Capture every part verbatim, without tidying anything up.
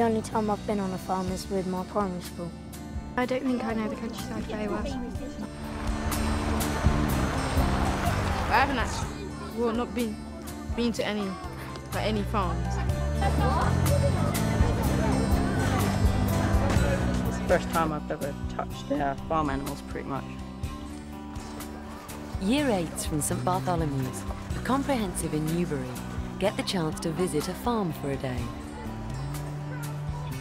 The only time I've been on a farm is with my primary school. I don't think I know the countryside very well. I haven't actually, well, not been, been to any, like, any farms. It's the first time I've ever touched uh, farm animals, pretty much. Year eights from St Bartholomew's, a comprehensive in Newbury, get the chance to visit a farm for a day.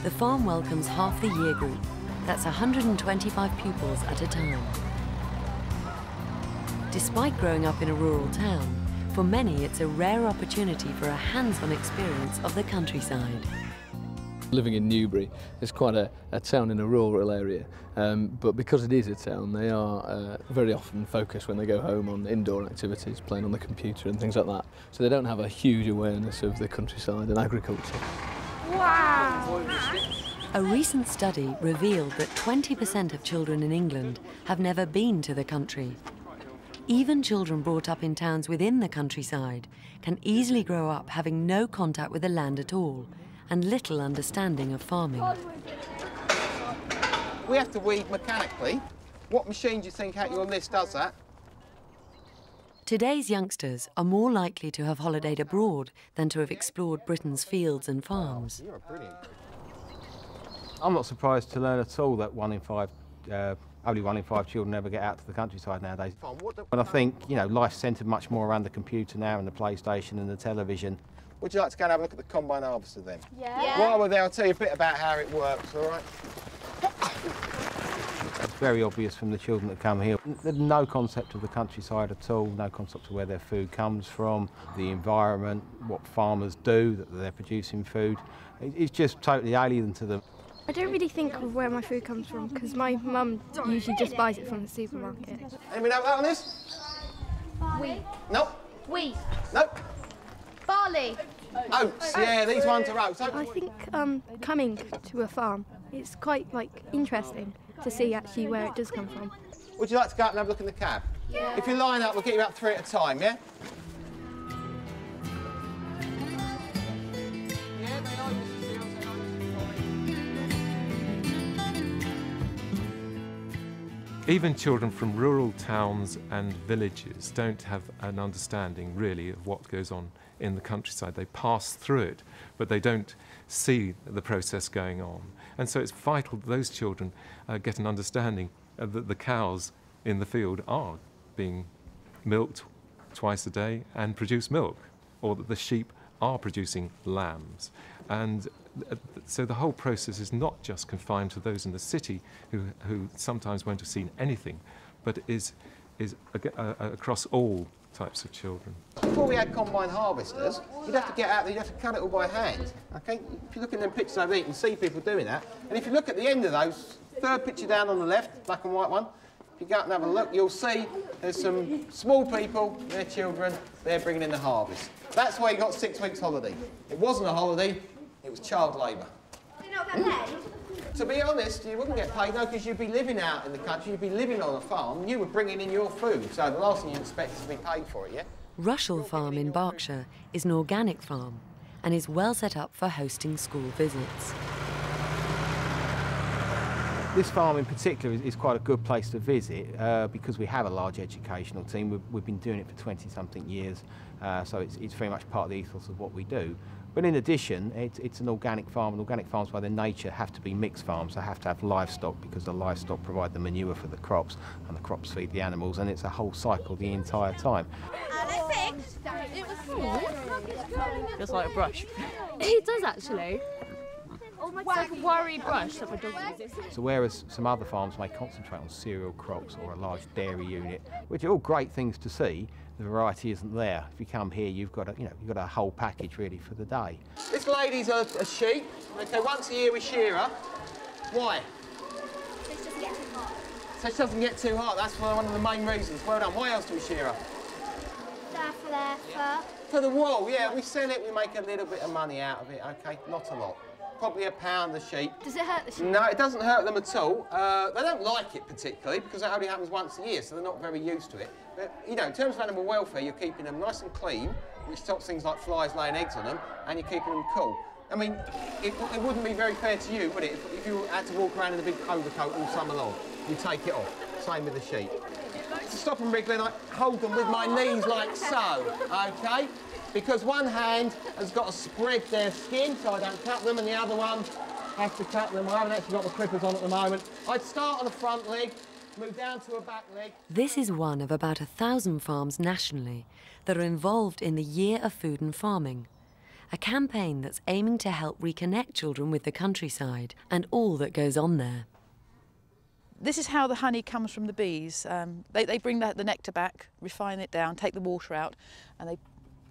The farm welcomes half the year group. That's one hundred twenty-five pupils at a time. Despite growing up in a rural town, for many it's a rare opportunity for a hands-on experience of the countryside. Living in Newbury is quite a, a town in a rural area, um, but because it is a town, they are uh, very often focused when they go home on indoor activities, playing on the computer and things like that. So they don't have a huge awareness of the countryside and agriculture. Wow! A recent study revealed that twenty percent of children in England have never been to the country. Even children brought up in towns within the countryside can easily grow up having no contact with the land at all, and little understanding of farming. We have to weed mechanically. What machine do you think out your list does that? Today's youngsters are more likely to have holidayed abroad than to have explored Britain's fields and farms. I'm not surprised to learn at all that one in five, uh, only one in five children ever get out to the countryside nowadays. But I think, you know, life's centred much more around the computer now and the PlayStation and the television. Would you like to go and have a look at the combine harvester then? Yeah. yeah. While we're there, I'll tell you a bit about how it works, all right? It's very obvious from the children that come here. There's no concept of the countryside at all, no concept of where their food comes from, the environment, what farmers do, that they're producing food. It's just totally alien to them. I don't really think of where my food comes from, because my mum usually just buys it from the supermarket. Anyone have that on this? Wheat. Nope. Wheat. Nope. Barley. Oats, yeah, these ones are oats. I think um, coming to a farm, it's quite like interesting to see actually where it does come from. Would you like to go up and have a look in the cab? Yeah. If you line up, we'll get you up three at a time, yeah? Even children from rural towns and villages don't have an understanding, really, of what goes on in the countryside. They pass through it, but they don't see the process going on. And so it's vital that those children uh, get an understanding that the cows in the field are being milked twice a day and produce milk, or that the sheep are producing lambs. And so the whole process is not just confined to those in the city who, who sometimes won't have seen anything, but is, is a, a, a across all types of children. Before we had combine harvesters, you'd have to get out there, you'd have to cut it all by hand. Okay? If you look in them pictures over there, you can see people doing that. And if you look at the end of those, third picture down on the left, black and white one, if you go out and have a look, you'll see there's some small people, their children, they're bringing in the harvest. That's why you got six weeks holiday. It wasn't a holiday. It was child labour. To be honest, you wouldn't get paid, no, because you'd be living out in the country, you'd be living on a farm, you were bringing in your food, so the last thing you expect is to be paid for it, yeah? Rushall Farm in Berkshire is an organic farm and is well set up for hosting school visits. This farm in particular is, is quite a good place to visit uh, because we have a large educational team. We've, we've been doing it for twenty-something years, uh, so it's, it's very much part of the ethos of what we do. But in addition, it, it's an organic farm, and organic farms by their nature have to be mixed farms. They have to have livestock because the livestock provide the manure for the crops, and the crops feed the animals, and it's a whole cycle the entire time. It's like a brush. It does actually. Like a worry brush that my dog uses. So whereas some other farms may concentrate on cereal crops or a large dairy unit, which are all great things to see, the variety isn't there. If you come here, you've got a, you know, you've got a whole package really for the day. This lady's a, a sheep. Okay, once a year we shear her. Why? So she doesn't get too hot. So she doesn't get too hot. That's one of the main reasons. Well done. Why else do we shear her? For their fur. For the wool. Yeah, we sell it. We make a little bit of money out of it. Okay, not a lot. Probably a pound a sheep. Does it hurt the sheep? No, it doesn't hurt them at all. Uh, they don't like it particularly because that only happens once a year, so they're not very used to it. But, you know, in terms of animal welfare, you're keeping them nice and clean, which stops things like flies laying eggs on them, and you're keeping them cool. I mean, it, it wouldn't be very fair to you, would it, if, if you had to walk around in a big overcoat all summer long? You take it off. Same with the sheep. To stop them wriggling, I hold them with my knees like so, OK? Because one hand has got to spread their skin so I don't cut them, and the other one has to cut them. I haven't actually got the clippers on at the moment. I'd start on the front leg, move down to a back leg. This is one of about a thousand farms nationally that are involved in the Year of Food and Farming, a campaign that's aiming to help reconnect children with the countryside and all that goes on there. This is how the honey comes from the bees. Um, they, they bring the, the nectar back, refine it down, take the water out, and they,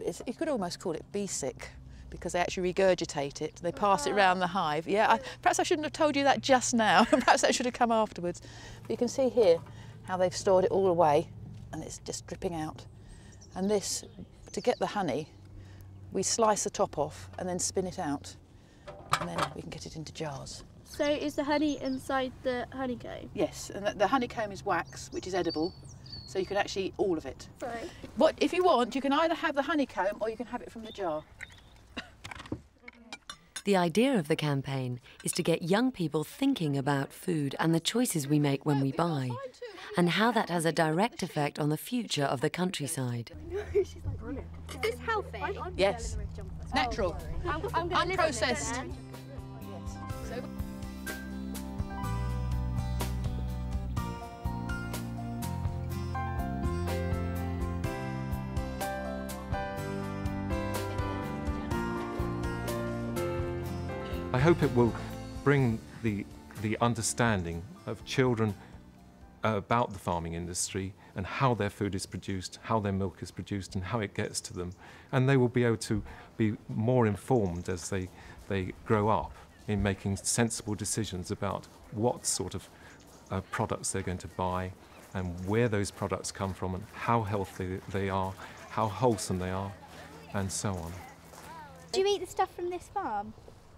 it's, you could almost call it bee sick, because they actually regurgitate it. They pass it round the hive. Yeah, I, perhaps I shouldn't have told you that just now. Perhaps that should have come afterwards. But you can see here how they've stored it all away, and it's just dripping out. And this, to get the honey, we slice the top off and then spin it out, and then we can get it into jars. So is the honey inside the honeycomb? Yes, and the honeycomb is wax, which is edible, so you can actually eat all of it. Right. What, if you want, you can either have the honeycomb or you can have it from the jar. The idea of the campaign is to get young people thinking about food and the choices we make when we buy, and how that has a direct effect on the future of the countryside. Is this healthy? Yes. Natural. Unprocessed. I hope it will bring the, the understanding of children about the farming industry and how their food is produced, how their milk is produced and how it gets to them. And they will be able to be more informed as they, they grow up in making sensible decisions about what sort of uh, products they're going to buy and where those products come from and how healthy they are, how wholesome they are and so on. Do you eat the stuff from this farm?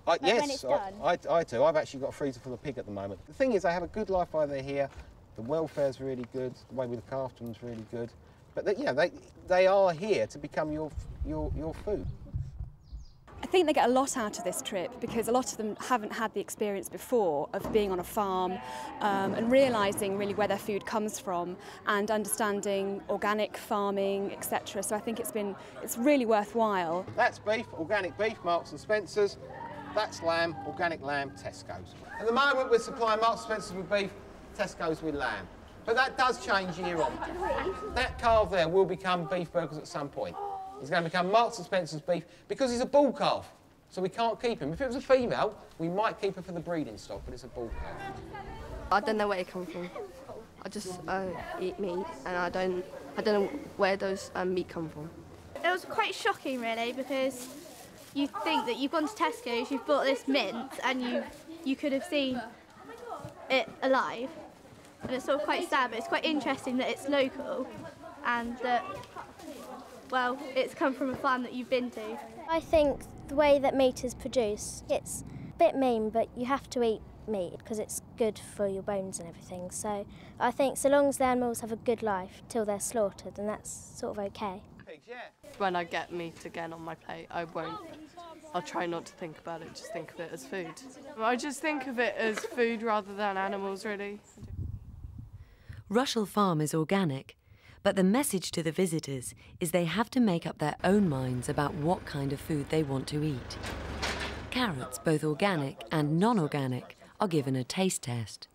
I, like yes, I, I, I do. I've actually got a freezer full of pig at the moment. The thing is, they have a good life while they're here. The welfare's really good. The way we look after them's really good. But they, yeah, they they are here to become your your your food. I think they get a lot out of this trip because a lot of them haven't had the experience before of being on a farm um, and realising really where their food comes from and understanding organic farming, et cetera. So I think it's been it's really worthwhile. That's beef, organic beef, Marks and Spencer's. That's lamb, organic lamb, Tesco's. At the moment, we're supplying Marks and Spencer's with beef, Tesco's with lamb. But that does change year on. That calf there will become beef burgers at some point. He's going to become Marks and Spencer's beef because he's a bull calf, so we can't keep him. If it was a female, we might keep her for the breeding stock, but it's a bull calf. I don't know where it comes from. I just uh, eat meat, and I don't, I don't know where those um, meat come from. It was quite shocking, really, because you think that you've gone to Tesco's, you've bought this mint, and you you could have seen it alive. And it's sort of quite sad, but it's quite interesting that it's local and that, well, it's come from a farm that you've been to. I think the way that meat is produced, it's a bit mean, but you have to eat meat because it's good for your bones and everything. So I think so long as the animals have a good life till they're slaughtered, and that's sort of okay. When I get meat again on my plate, I won't. I'll try not to think about it, just think of it as food. I just think of it as food rather than animals, really. Rushall Farm is organic, but the message to the visitors is they have to make up their own minds about what kind of food they want to eat. Carrots, both organic and non-organic, are given a taste test.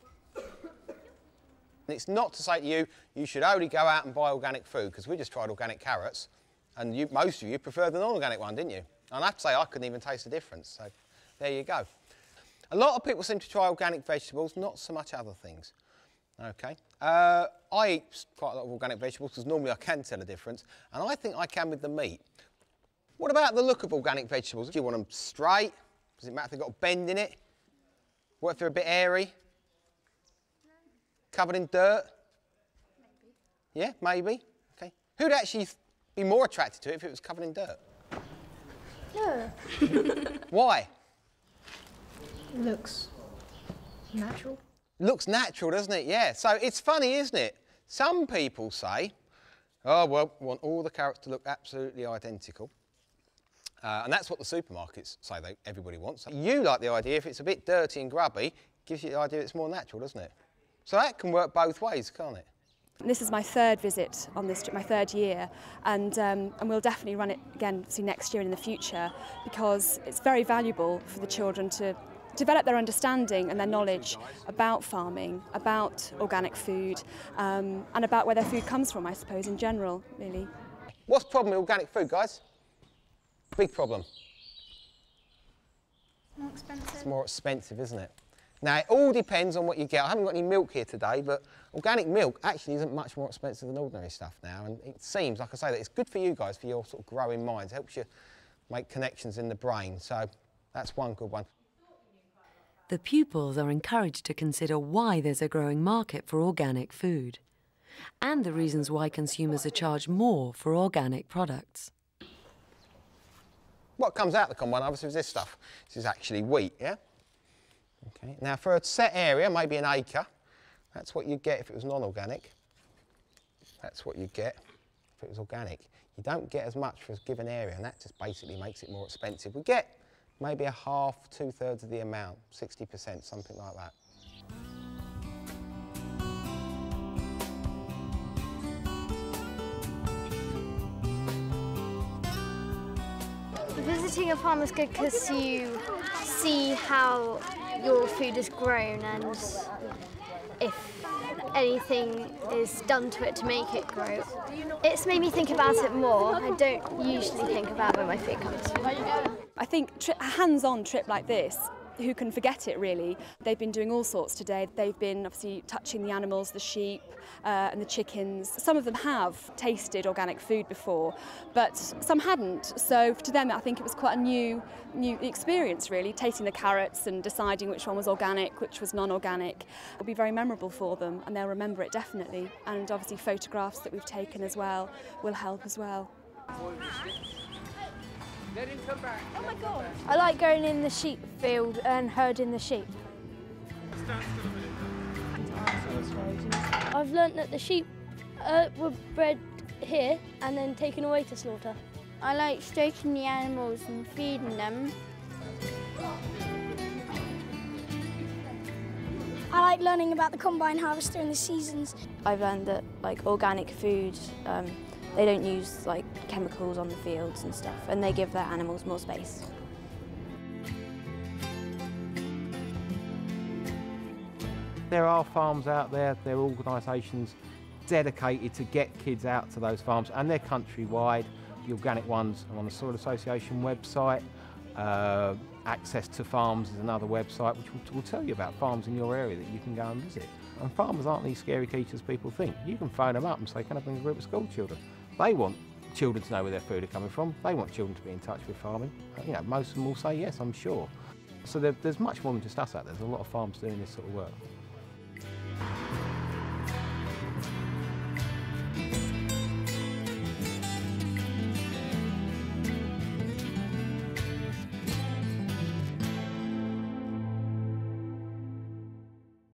It's not to say to you, you should only go out and buy organic food, because we just tried organic carrots, and you, most of you preferred the non-organic one, didn't you? And I have to say, I couldn't even taste the difference, so there you go. A lot of people seem to try organic vegetables, not so much other things. OK. Uh, I eat quite a lot of organic vegetables, because normally I can tell the difference, and I think I can with the meat. What about the look of organic vegetables? Do you want them straight? Does it matter if they've got a bend in it? What if they're a bit airy? Covered in dirt? Maybe. Yeah, maybe. Okay. Who'd actually be more attracted to it if it was covered in dirt? No. Why? It looks natural. Looks natural, doesn't it? Yeah. So it's funny, isn't it? Some people say, oh, well, we want all the carrots to look absolutely identical. Uh, and that's what the supermarkets say they, everybody wants. You like the idea, if it's a bit dirty and grubby, gives you the idea it's more natural, doesn't it? So that can work both ways, can't it? This is my third visit on this trip, my third year, and, um, and we'll definitely run it again see next year and in the future, because it's very valuable for the children to develop their understanding and their knowledge about farming, about organic food, um, and about where their food comes from, I suppose, in general, really. What's the problem with organic food, guys? Big problem. It's more expensive. It's more expensive, isn't it? Now, it all depends on what you get. I haven't got any milk here today, but organic milk actually isn't much more expensive than ordinary stuff now. And it seems, like I say, that it's good for you guys, for your sort of growing minds. It helps you make connections in the brain. So that's one good one. The pupils are encouraged to consider why there's a growing market for organic food and the reasons why consumers are charged more for organic products. What comes out of the combine, obviously, is this stuff. This is actually wheat, yeah? Okay. Now, for a set area, maybe an acre, that's what you'd get if it was non-organic. That's what you'd get if it was organic. You don't get as much for a given area, and that just basically makes it more expensive. We get maybe a half, two-thirds of the amount, sixty percent, something like that. Visiting a farm is good because you see how your food is grown and if anything is done to it to make it grow. It's made me think about it more. I don't usually think about where my food comes from. I think a hands-on trip like this, who can forget it really? They've been doing all sorts today. They've been obviously touching the animals, the sheep uh, and the chickens. Some of them have tasted organic food before, but some hadn't. So to them, I think it was quite a new, new experience really, tasting the carrots and deciding which one was organic, which was non-organic. It'll be very memorable for them and they'll remember it definitely. And obviously photographs that we've taken as well will help as well. Let him come back. Oh my God. I like going in the sheep field and herding the sheep. I've learnt that the sheep uh, were bred here and then taken away to slaughter. I like stroking the animals and feeding them. I like learning about the combine harvester and the seasons. I've learned that like organic food um, they don't use like chemicals on the fields and stuff, and they give their animals more space. There are farms out there, there are organisations dedicated to get kids out to those farms, and they're countrywide. The organic ones are on the Soil Association website. Uh, Access to Farms is another website which will, will tell you about farms in your area that you can go and visit. And farmers aren't these scary creatures people think. You can phone them up and say, can I bring a group of school children? They want children to know where their food are coming from. They want children to be in touch with farming. You know, most of them will say yes, I'm sure. So there, there's much more than just us out there. There's a lot of farms doing this sort of work.